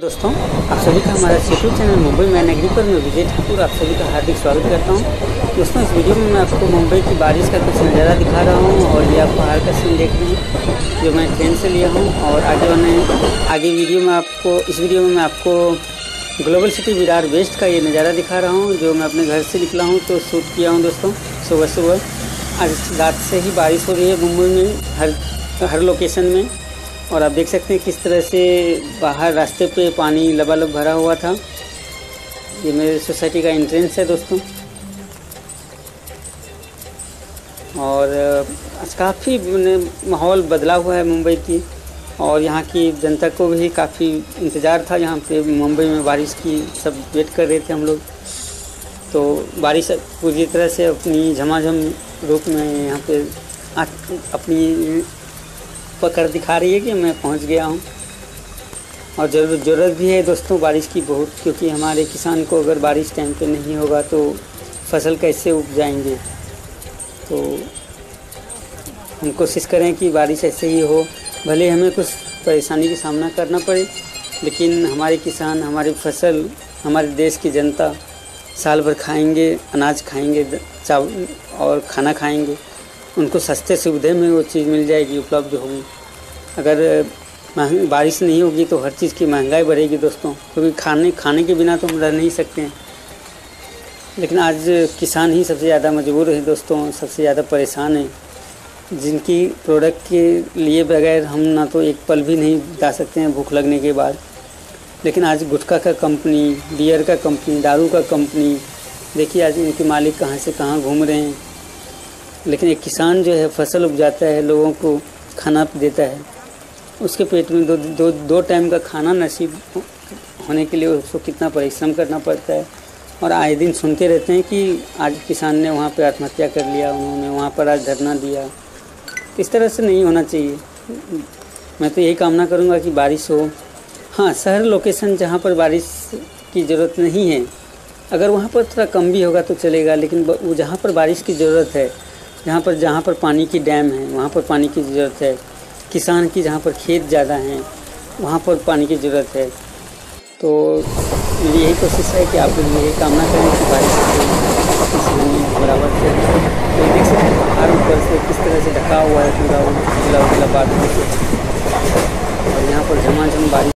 दोस्तों, आप सभी का हमारा यूट्यूब चैनल मुंबई मायानगरी पर मैं विजय ठाकुर आप सभी का हार्दिक स्वागत करता हूं। दोस्तों, इस वीडियो में मैं आपको मुंबई की बारिश का कुछ नज़ारा दिखा रहा हूं और ये आप पहाड़ का सीन देख रहे हैं जो मैं ट्रेन से लिया हूं। और इस वीडियो में मैं आपको ग्लोबल सिटी विरार वेस्ट का ये नज़ारा दिखा रहा हूँ जो मैं अपने घर से निकला हूँ तो शूट किया हूँ। दोस्तों, सुबह सुबह आज रात से ही बारिश हो रही है मुंबई में हर लोकेशन में, और आप देख सकते हैं किस तरह से बाहर रास्ते पे पानी लबालब भरा हुआ था। ये मेरे सोसाइटी का एंट्रेंस है दोस्तों, और काफ़ी माहौल बदला हुआ है मुंबई की, और यहाँ की जनता को भी काफ़ी इंतज़ार था। यहाँ पे मुंबई में बारिश की सब वेट कर रहे थे हम लोग, तो बारिश पूरी तरह से अपनी झमाझम रूप में यहाँ पे अपनी पकड़ दिखा रही है कि मैं पहुंच गया हूं। और ज़रूरत भी है दोस्तों बारिश की बहुत, क्योंकि हमारे किसान को अगर बारिश टाइम पे नहीं होगा तो फसल कैसे उपजाएंगे। तो हम कोशिश करें कि बारिश ऐसे ही हो, भले हमें कुछ परेशानी का सामना करना पड़े, लेकिन हमारे किसान, हमारी फसल, हमारे देश की जनता साल भर खाएँगे, अनाज खाएँगे, चावल और खाना खाएँगे, उनको सस्ते सुविधे में वो चीज़ मिल जाएगी, उपलब्ध होगी। अगर बारिश नहीं होगी तो हर चीज़ की महंगाई बढ़ेगी दोस्तों, क्योंकि खाने के बिना तो हम रह नहीं सकते हैं। लेकिन आज किसान ही सबसे ज़्यादा मजबूर है दोस्तों, सबसे ज़्यादा परेशान है, जिनकी प्रोडक्ट के लिए बगैर हम ना तो एक पल भी नहीं बिता सकते हैं भूख लगने के बाद। लेकिन आज गुटखा का कंपनी, बियर का कंपनी, दारू का कंपनी, देखिए आज इनके मालिक कहाँ से कहाँ घूम रहे हैं। लेकिन एक किसान जो है फसल उपजाता है, लोगों को खाना देता है, उसके पेट में दो टाइम का खाना नसीब होने के लिए उसको कितना परिश्रम करना पड़ता है। और आए दिन सुनते रहते हैं कि आज किसान ने वहाँ पर आत्महत्या कर लिया, उन्होंने वहाँ पर आज धरना दिया। इस तरह से नहीं होना चाहिए। मैं तो यही कामना करूँगा कि बारिश हो। हाँ, शहर लोकेशन जहाँ पर बारिश की ज़रूरत नहीं है, अगर वहाँ पर थोड़ा कम भी होगा तो चलेगा, लेकिन वो जहाँ पर बारिश की ज़रूरत है, जहाँ पर पानी की डैम है, वहाँ पर पानी की ज़रूरत है। किसान की जहाँ पर खेत ज़्यादा हैं, वहाँ पर पानी की ज़रूरत है। तो मेरी यही कोशिश है कि आप लोग यही कामना करें कि बारिश बराबर से। तो देख सकते हैं पहाड़ ऊपर से किस तरह से ढका हुआ है पूरा, और यहाँ पर झमाझम बारिश